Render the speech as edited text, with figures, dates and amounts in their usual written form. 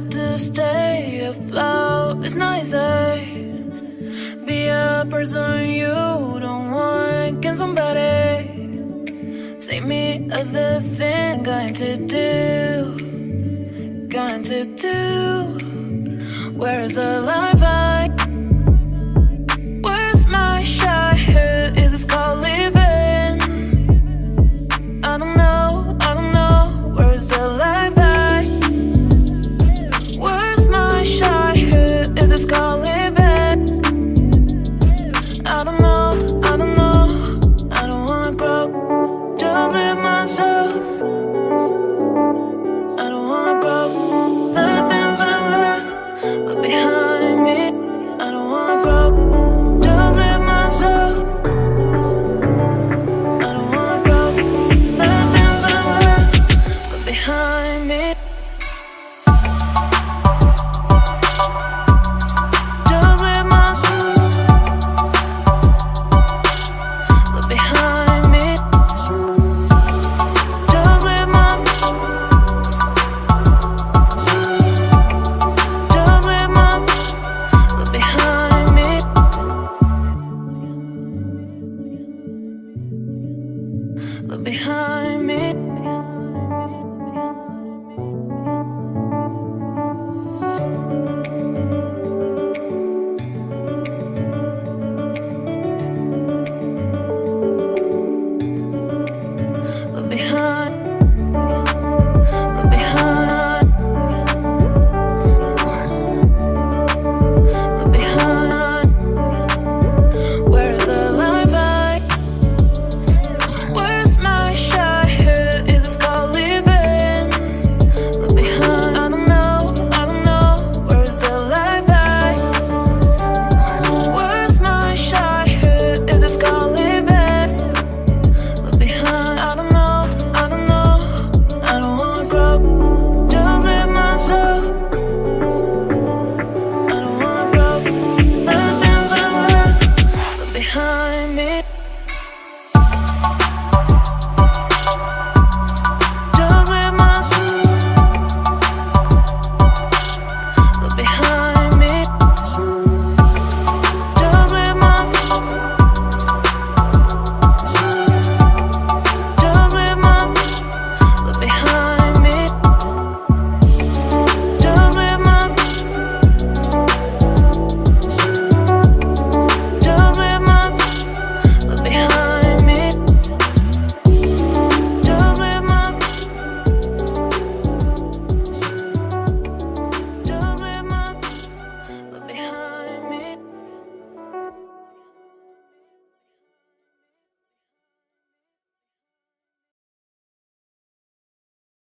have to stay afloat. It's not easy. Be a person you don't want. Can somebody take me other thing? Going to do. Where is the light?